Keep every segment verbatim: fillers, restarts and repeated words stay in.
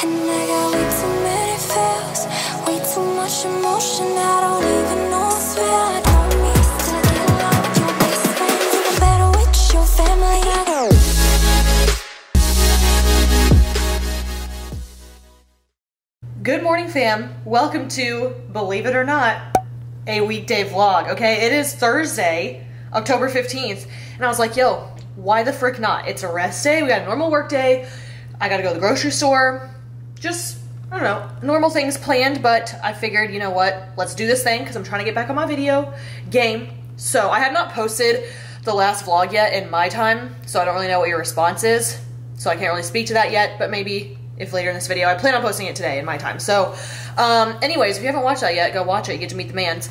Good morning, fam. Welcome to, believe it or not, a weekday vlog, okay? It is Thursday, October fifteenth, and I was like, yo, why the frick not? It's a rest day, we got a normal work day, I gotta go to the grocery store, just, I don't know, normal things planned, but I figured, you know what, let's do this thing, because I'm trying to get back on my video game. So I have not posted the last vlog yet in my time, so I don't really know what your response is, so I can't really speak to that yet, but maybe if later in this video, I plan on posting it today in my time. So um, anyways, if you haven't watched that yet, go watch it. You get to meet the mans.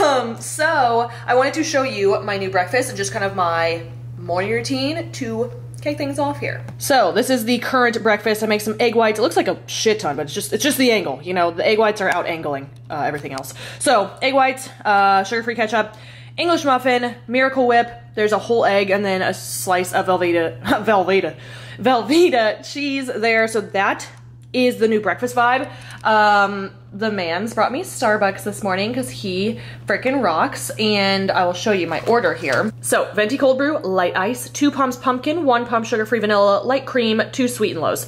Um, so I wanted to show you my new breakfast and just kind of my morning routine to kick things off here. So this is the current breakfast. I make some egg whites. It looks like a shit ton, but it's just, it's just the angle. You know, the egg whites are out angling uh, everything else. So egg whites, uh, sugar-free ketchup, English muffin, Miracle Whip. There's a whole egg and then a slice of Velveeta, Velveeta, Velveeta cheese there. So that is the new breakfast vibe. Um, the man's brought me Starbucks this morning because he freaking rocks, and I will show you my order here. So venti cold brew, light ice, two pumps pumpkin, one pump sugar-free vanilla, light cream, two sweet and lows.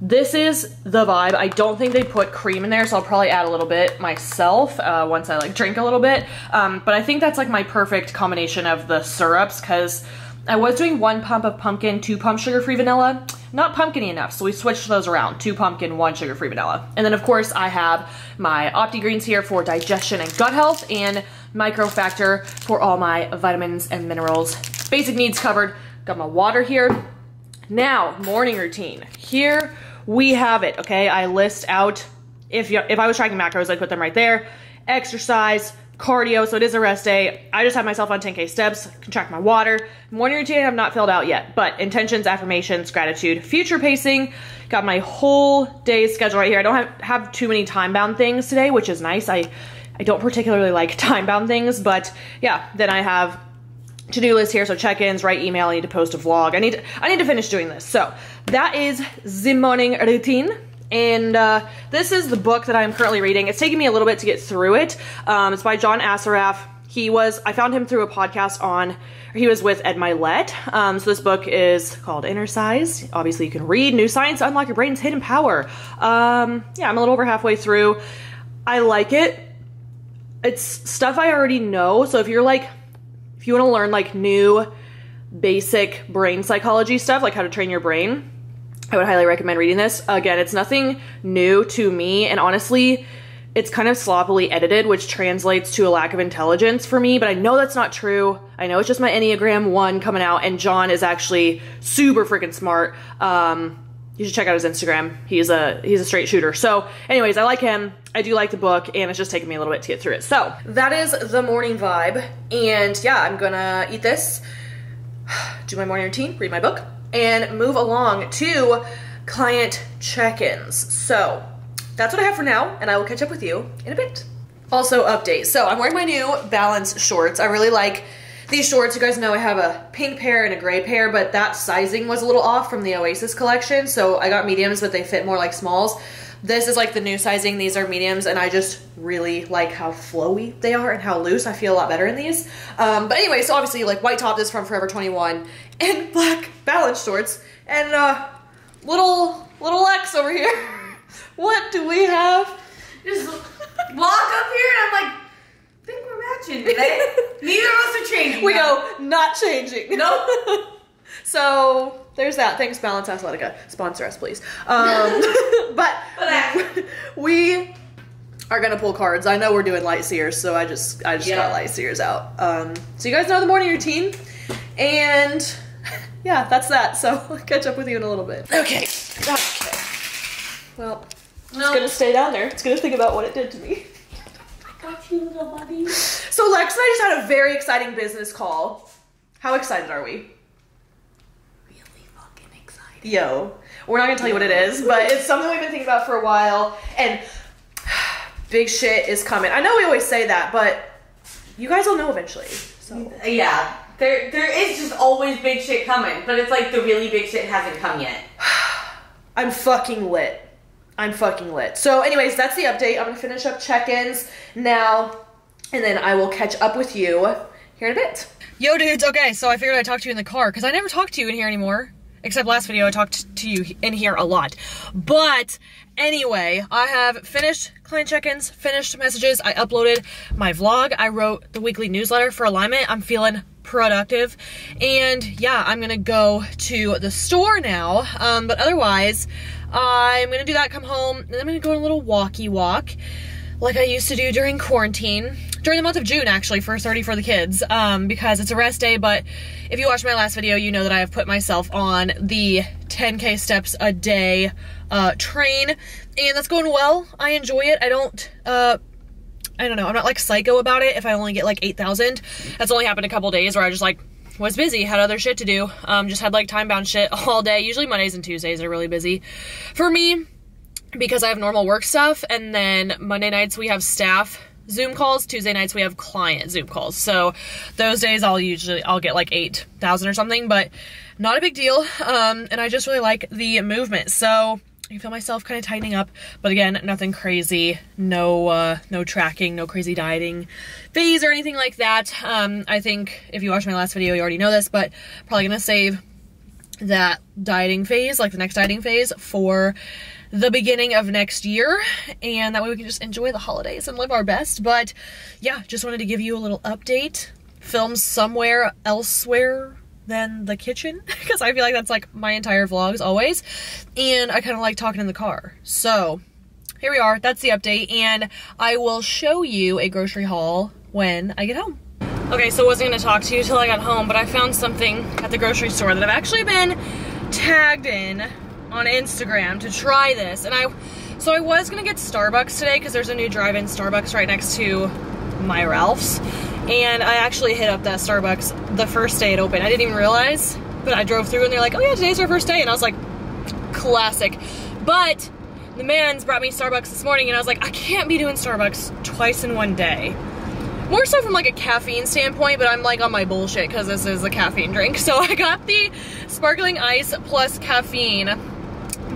This is the vibe. I don't think they put cream in there, so I'll probably add a little bit myself uh, once I like drink a little bit. Um, but I think that's like my perfect combination of the syrups, because I was doing one pump of pumpkin, two pump sugar-free vanilla, not pumpkin-y enough, so we switched those around. Two pumpkin, one sugar-free vanilla. And then of course I have my OptiGreens here for digestion and gut health, and MicroFactor for all my vitamins and minerals. Basic needs covered. Got my water here. Now, morning routine. Here we have it, okay? I list out, if you, if I was tracking macros, I'd put them right there. Exercise, cardio, so it is a rest day. I just have myself on ten K steps, can track my water. Morning routine I have not filled out yet, but intentions, affirmations, gratitude, future pacing. Got my whole day's schedule right here. I don't have, have too many time-bound things today, which is nice. I, I don't particularly like time-bound things, but yeah, then I have to-do list here, so check-ins, write email, I need to post a vlog. I need to, I need to finish doing this. So that is the morning routine. And uh, this is the book that I'm currently reading. It's taking me a little bit to get through it. Um, it's by John Assaraf. He was, I found him through a podcast on, he was with Ed Mylett. Um, so this book is called Innercise. Obviously you can read, new science, unlock your brain's hidden power. Um, yeah, I'm a little over halfway through. I like it. It's stuff I already know. So if you're like, if you want to learn like new basic brain psychology stuff, like how to train your brain, I would highly recommend reading this. Again, it's nothing new to me, and honestly, it's kind of sloppily edited, which translates to a lack of intelligence for me, but I know that's not true. I know it's just my Enneagram one coming out, and John is actually super freaking smart. Um, you should check out his Instagram. He's a, he's a straight shooter. So anyways, I like him. I do like the book, and it's just taking me a little bit to get through it. So that is the morning vibe, and yeah, I'm gonna eat this, do my morning routine, read my book, and move along to client check-ins. So that's what I have for now, and I will catch up with you in a bit. Also, updates. So I'm wearing my new Balance shorts. I really like these shorts. You guys know I have a pink pair and a gray pair, but that sizing was a little off from the Oasis collection, so I got mediums, but they fit more like smalls. This is like the new sizing. These are mediums, and I just really like how flowy they are and how loose. I feel a lot better in these. Um, but anyway, so obviously like white top, this from Forever twenty-one, and black Balance shorts, and uh, little, little Lex over here. What do we have? Just walk up here, and I'm like, I think we're matching today. Neither of us are changing. We go, not changing. Nope. So there's that. Thanks, Balance Athletica. Sponsor us, please. Um, but we are going to pull cards. I know we're doing Light Sears, so I just I just yeah. got Light Sears out. Um, so you guys know the morning routine. And yeah, that's that. So I'll catch up with you in a little bit. Okay. Okay. Well, no. It's going to stay down there. It's going to think about what it did to me. I got you, little buddy. So Lex and I just had a very exciting business call. How excited are we? Yo, we're not gonna tell you what it is, but it's something we've been thinking about for a while, and big shit is coming. I know we always say that, but you guys will know eventually. So yeah, there there is just always big shit coming, but it's like the really big shit hasn't come yet. I'm fucking lit. I'm fucking lit. So anyways, that's the update. I'm gonna finish up check-ins now, and then I will catch up with you here in a bit. Yo dudes, okay, so I figured I'd talk to you in the car, because I never talk to you in here anymore. Except last video I talked to you in here a lot. But anyway, I have finished client check-ins, finished messages, I uploaded my vlog, I wrote the weekly newsletter for Alignment, I'm feeling productive, and yeah, I'm gonna go to the store now, um, but otherwise, I'm gonna do that, come home, and I'm gonna go on a little walkie walk, like I used to do during quarantine, during the month of June actually, for thirty for the kids, um, because it's a rest day, but if you watched my last video, you know that I have put myself on the ten K steps a day uh, train, and that's going well. I enjoy it. I don't, uh, I don't know, I'm not like psycho about it if I only get like eight thousand. That's only happened a couple days where I just like was busy, had other shit to do, um, just had like time-bound shit all day. Usually Mondays and Tuesdays are really busy for me, because I have normal work stuff, and then Monday nights we have staff Zoom calls, Tuesday nights we have client Zoom calls. So those days I'll usually, I'll get like eight thousand or something, but not a big deal. Um, and I just really like the movement. So I feel myself kind of tightening up, but again, nothing crazy, no, uh, no tracking, no crazy dieting phase or anything like that. Um, I think if you watched my last video, you already know this, but probably gonna save that dieting phase, like the next dieting phase, for the beginning of next year, and that way we can just enjoy the holidays and live our best. But yeah, just wanted to give you a little update. Film somewhere elsewhere than the kitchen, because I feel like that's like my entire vlogs always, and I kind of like talking in the car. So here we are, that's the update, and I will show you a grocery haul when I get home. Okay, so I wasn't gonna talk to you till I got home, but I found something at the grocery store that I've actually been tagged in on Instagram to try this, and I, so I was gonna get Starbucks today because there's a new drive-in Starbucks right next to my Ralph's, and I actually hit up that Starbucks the first day it opened. I didn't even realize, but I drove through and they're like, oh yeah, today's our first day, and I was like, classic. But the man's brought me Starbucks this morning, and I was like, I can't be doing Starbucks twice in one day. More so from like a caffeine standpoint, but I'm like on my bullshit because this is a caffeine drink. So I got the Sparkling Ice plus caffeine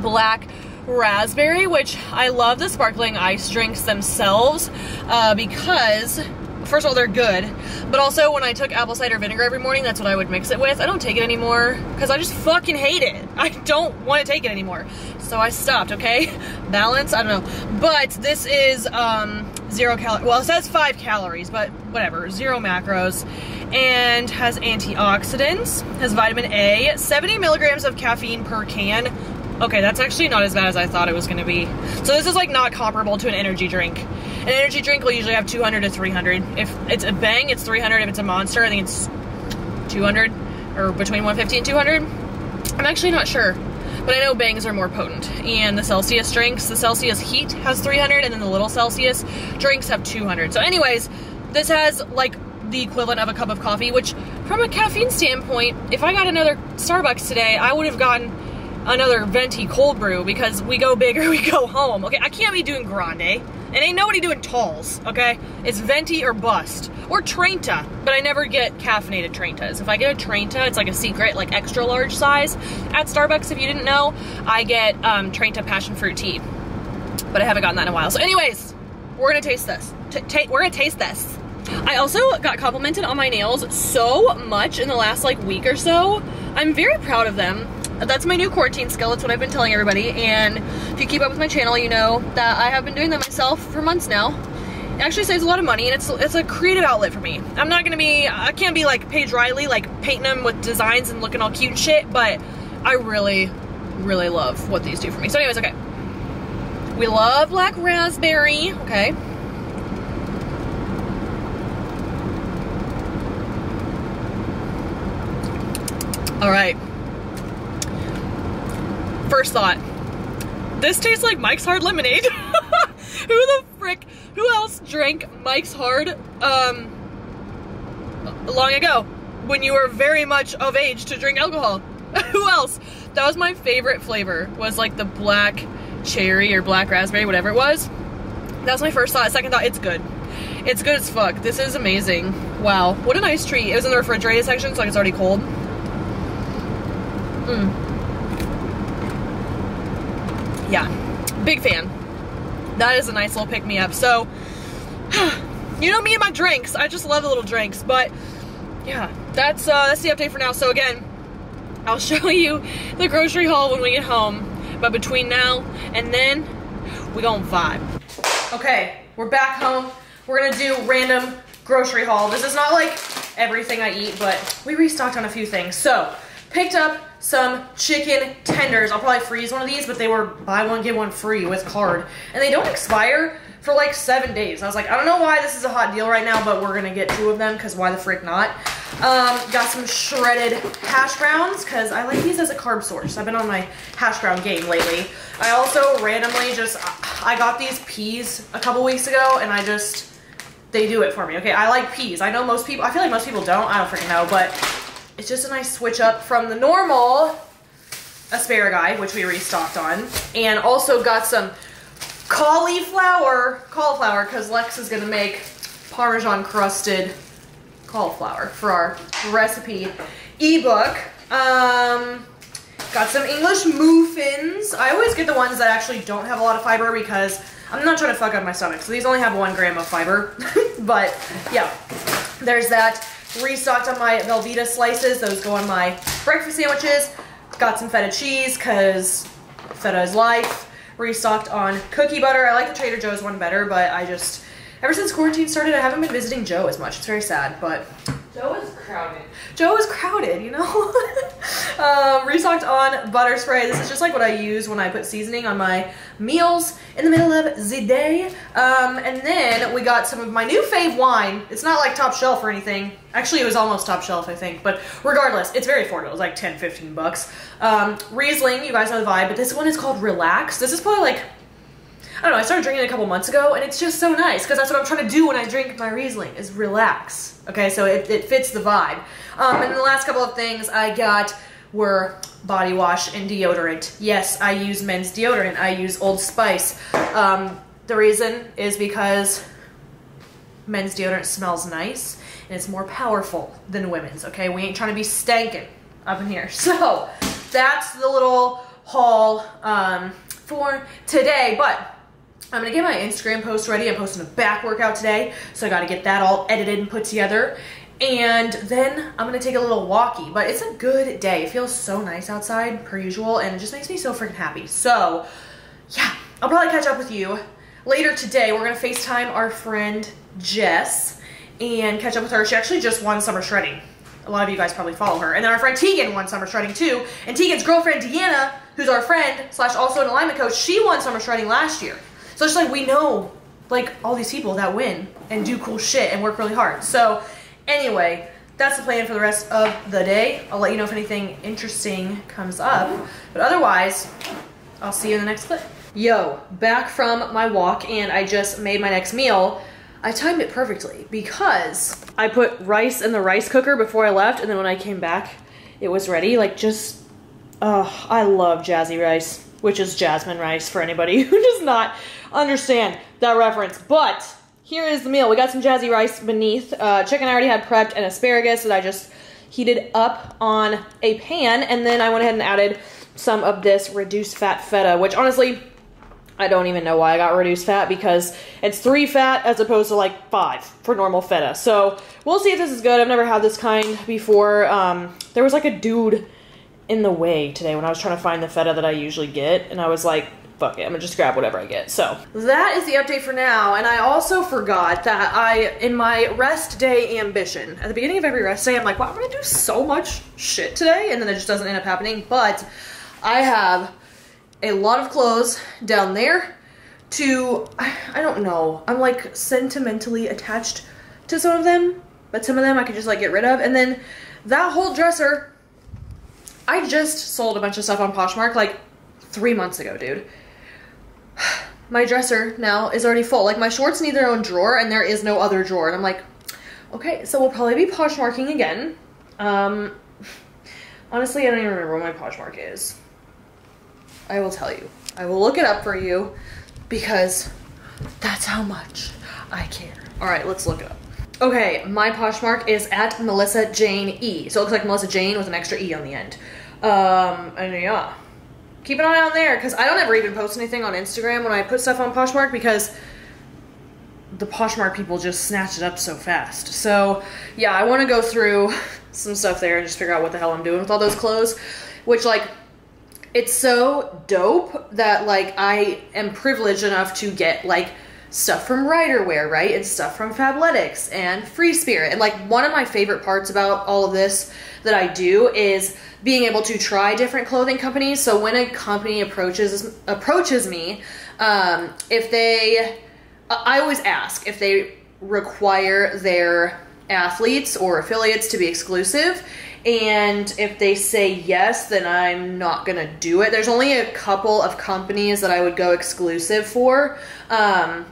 black raspberry, which I love the Sparkling Ice drinks themselves, uh, because first of all, they're good, but also when I took apple cider vinegar every morning, that's what I would mix it with. I don't take it anymore because I just fucking hate it. I don't want to take it anymore, so I stopped, okay? Balance, I don't know. But this is um, zero cal- well, it says five calories, but whatever, zero macros, and has antioxidants, has vitamin A, seventy milligrams of caffeine per can. Okay, that's actually not as bad as I thought it was gonna be. So this is like not comparable to an energy drink. An energy drink will usually have two hundred to three hundred. If it's a Bang, it's three hundred. If it's a Monster, I think it's two hundred, or between one fifty and two hundred. I'm actually not sure, but I know Bangs are more potent. And the Celsius drinks, the Celsius Heat has three hundred, and then the little Celsius drinks have two hundred. So anyways, this has like the equivalent of a cup of coffee, which from a caffeine standpoint, if I got another Starbucks today, I would have gotten another venti cold brew, because we go big or we go home. Okay, I can't be doing grande, and ain't nobody doing talls, okay? It's venti or bust, or Trenta, but I never get caffeinated Trentas. If I get a Trenta, it's like a secret, like extra large size at Starbucks. If you didn't know, I get um, Trenta passion fruit tea, but I haven't gotten that in a while. So anyways, we're gonna taste this. T we're gonna taste this. I also got complimented on my nails so much in the last like week or so. I'm very proud of them. That's my new quarantine skill, that's what I've been telling everybody, and if you keep up with my channel, you know that I have been doing that myself for months now. It actually saves a lot of money, and it's it's a creative outlet for me. I'm not gonna be, I can't be like Paige Riley, like painting them with designs and looking all cute and shit, but I really, really love what these do for me. So anyways, okay. We love black raspberry, okay. All right. First thought, this tastes like Mike's Hard Lemonade. Who the frick, who else drank Mike's Hard um, long ago when you were very much of age to drink alcohol? Who else? That was my favorite flavor, was like the black cherry or black raspberry, whatever it was. That was my first thought. Second thought, it's good. It's good as fuck. This is amazing. Wow, what a nice treat. It was in the refrigerated section, so like it's already cold. Mmm. Yeah, Big fan. That is a nice little pick-me-up. So, you know me and my drinks. I just love the little drinks. But, yeah, that's, uh, that's the update for now. So, again, I'll show you the grocery haul when we get home. But between now and then, we gonna vibe. Okay, we're back home. We're gonna do random grocery haul. This is not like everything I eat, but we restocked on a few things. So, picked up some chicken tenders. I'll probably freeze one of these, but they were buy one, get one free with card. And they don't expire for like seven days. I was like, I don't know why this is a hot deal right now, but we're gonna get two of them, because why the frick not? Um, got some shredded hash browns, because I like these as a carb source. I've been on my hash brown game lately. I also randomly just, I got these peas a couple weeks ago, and I just, they do it for me. Okay, I like peas. I know most people, I feel like most people don't. I don't freaking know, but it's just a nice switch up from the normal asparagi, which we restocked on. And also got some cauliflower, cauliflower, because Lex is going to make Parmesan crusted cauliflower for our recipe ebook. Um, got some English muffins. I always get the ones that actually don't have a lot of fiber because I'm not trying to fuck up my stomach. So these only have one gram of fiber, but yeah, there's that. Restocked on my Velveeta slices. Those go on my breakfast sandwiches. Got some feta cheese because feta is life. Restocked on cookie butter. I like the Trader Joe's one better, but I just, ever since quarantine started, I haven't been visiting Joe as much. It's very sad, but Joe is crowded. Joe is crowded, you know? um, restocked on butter spray. This is just like what I use when I put seasoning on my meals in the middle of the day. Um, and then we got some of my new fave wine. It's not like top shelf or anything. Actually, it was almost top shelf, I think. But regardless, it's very affordable. It was like ten, fifteen bucks. Um, Riesling, you guys know the vibe. But this one is called Relax. This is probably like, I don't know, I started drinking it a couple months ago, and it's just so nice, because that's what I'm trying to do when I drink my Riesling, is relax. Okay, so it, it fits the vibe. Um, and the last couple of things I got were body wash and deodorant. Yes, I use men's deodorant. I use Old Spice. Um, the reason is because men's deodorant smells nice, and it's more powerful than women's, okay? We ain't trying to be stankin' up in here. So, that's the little haul um, for today, but I'm gonna get my Instagram post ready. I'm posting a back workout today, so I gotta get that all edited and put together. And then I'm gonna take a little walkie, but it's a good day. It feels so nice outside, per usual, and it just makes me so freaking happy. So, yeah, I'll probably catch up with you later today. We're gonna FaceTime our friend Jess and catch up with her. She actually just won Summer Shredding. A lot of you guys probably follow her. And then our friend Tegan won Summer Shredding too, and Tegan's girlfriend, Deanna, who's our friend, slash also an alignment coach, she won Summer Shredding last year. So it's like, we know, like, all these people that win and do cool shit and work really hard. So anyway, that's the plan for the rest of the day. I'll let you know if anything interesting comes up. But otherwise, I'll see you in the next clip. Yo, back from my walk, and I just made my next meal. I timed it perfectly because I put rice in the rice cooker before I left, and then when I came back, it was ready. Like, just, oh, I love jazzy rice, which is jasmine rice for anybody who does not understand that reference. But here is the meal. We got some jazzy rice beneath. Uh, chicken I already had prepped, and asparagus that I just heated up on a pan. And then I went ahead and added some of this reduced fat feta, which honestly, I don't even know why I got reduced fat, because it's three fat as opposed to like five for normal feta. So we'll see if this is good. I've never had this kind before. Um, there was like a dude in the way today when I was trying to find the feta that I usually get, and I was like, fuck it, I'm gonna just grab whatever I get. So that is the update for now. And I also forgot that I, in my rest day ambition, at the beginning of every rest day, I'm like, wow, I'm gonna do so much shit today, and then it just doesn't end up happening. But I have a lot of clothes down there to, I don't know, I'm like sentimentally attached to some of them, but some of them I could just like get rid of. And then that whole dresser, I just sold a bunch of stuff on Poshmark like three months ago, dude. My dresser now is already full. Like, my shorts need their own drawer, and there is no other drawer. And I'm like, okay, so we'll probably be Poshmarking again. Um, honestly, I don't even remember what my Poshmark is. I will tell you. I will look it up for you, because that's how much I care. All right, let's look it up. Okay, my Poshmark is at Melissa Jane E. So it looks like Melissa Jane with an extra E on the end. Um, and yeah, keep an eye on there, because I don't ever even post anything on Instagram when I put stuff on Poshmark, because the Poshmark people just snatch it up so fast. So yeah, I want to go through some stuff there and just figure out what the hell I'm doing with all those clothes, which, like, it's so dope that, like, I am privileged enough to get, like, stuff from Ryderwear, right, and stuff from Fabletics and Free Spirit. And, like, one of my favorite parts about all of this that I do is being able to try different clothing companies. So when a company approaches approaches me, um, if they, I always ask if they require their athletes or affiliates to be exclusive, and if they say yes, then I'm not gonna do it. There's only a couple of companies that I would go exclusive for, um,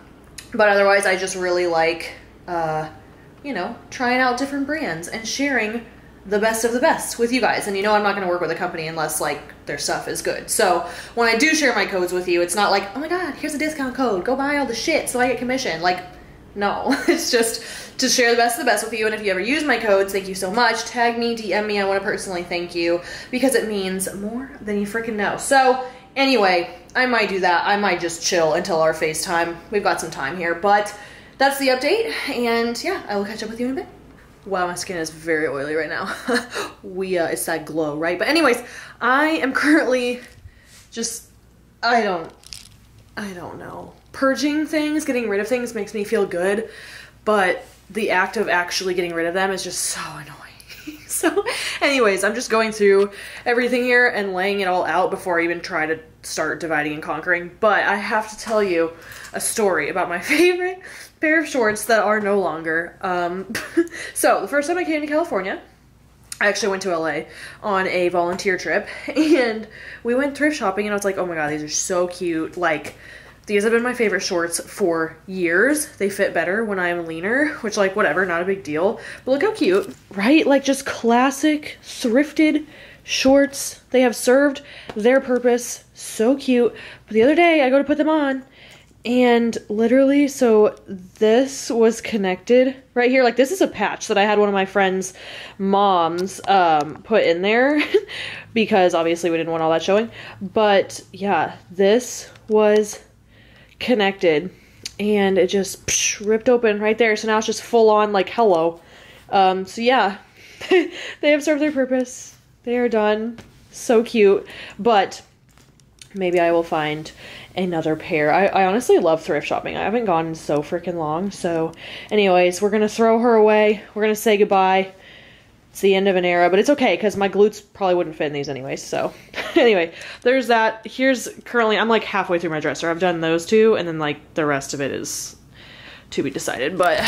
but otherwise I just really like, uh, you know, trying out different brands and sharing the best of the best with you guys. And you know, I'm not gonna work with a company unless, like, their stuff is good. So when I do share my codes with you, it's not like, oh my God, here's a discount code, go buy all the shit so I get commission. Like, no, it's just to share the best of the best with you. And if you ever use my codes, thank you so much. Tag me, D M me, I wanna personally thank you, because it means more than you freaking know. So anyway, I might do that. I might just chill until our FaceTime. We've got some time here, but that's the update. And yeah, I will catch up with you in a bit. Wow, my skin is very oily right now. we, uh, it's that glow, right? But anyways, I am currently just, I don't, I don't know. Purging things, getting rid of things makes me feel good, but the act of actually getting rid of them is just so annoying. so anyways, I'm just going through everything here and laying it all out before I even try to start dividing and conquering. But I have to tell you a story about my favorite pair of shorts that are no longer. Um, so the first time I came to California, I actually went to L A on a volunteer trip, and we went thrift shopping, and I was like, oh my God, these are so cute. Like, these have been my favorite shorts for years. They fit better when I'm leaner, which, like, whatever, not a big deal. But look how cute, right? Like, just classic thrifted shorts. They have served their purpose. So cute. But the other day I go to put them on, and literally, so this was connected right here. Like, this is a patch that I had one of my friend's moms um, put in there because obviously we didn't want all that showing. But yeah, this was connected, and it just psh, ripped open right there. So now it's just full on, like, hello. Um, so yeah, they have served their purpose. They are done. So cute. But maybe I will find another pair. I, I honestly love thrift shopping. I haven't gone in so freaking long. So anyways, we're going to throw her away. We're going to say goodbye. It's the end of an era, but it's okay because my glutes probably wouldn't fit in these anyways. So anyway, there's that. Here's currently, I'm like halfway through my dresser. I've done those two, and then, like, the rest of it is to be decided. But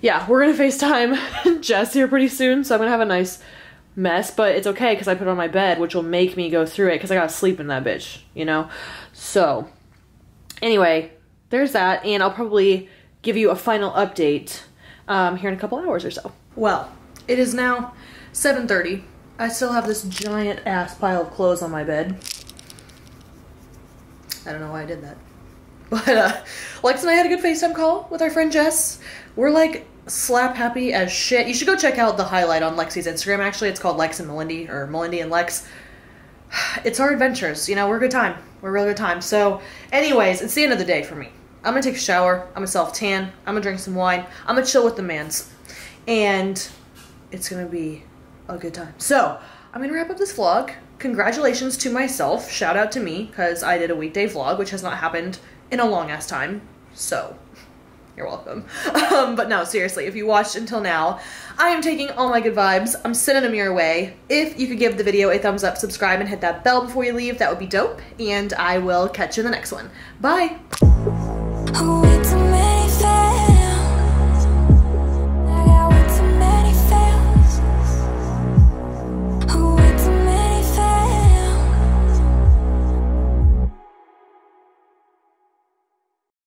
yeah, we're going to FaceTime Jess here pretty soon. So I'm going to have a nice mess, but it's okay because I put it on my bed, which will make me go through it because I got to sleep in that bitch, you know? So anyway, there's that. And I'll probably give you a final update um, here in a couple hours or so. Well, it is now seven thirty. I still have this giant ass pile of clothes on my bed. I don't know why I did that. But uh, Lex and I had a good FaceTime call with our friend Jess. We're, like, slap happy as shit. You should go check out the highlight on Lexi's Instagram, actually. It's called Lex and Melindy, or Melindy and Lex. It's our adventures. You know, we're a good time. We're a real good time. So anyways, it's the end of the day for me. I'm going to take a shower. I'm going to self-tan. I'm going to drink some wine. I'm going to chill with the mans. And it's gonna be a good time. So I'm gonna wrap up this vlog. Congratulations to myself. Shout out to me, because I did a weekday vlog, which has not happened in a long ass time. So you're welcome. Um, but no, seriously, if you watched until now, I am taking all my good vibes. I'm sending them your way. If you could give the video a thumbs up, subscribe, and hit that bell before you leave, that would be dope. And I will catch you in the next one. Bye.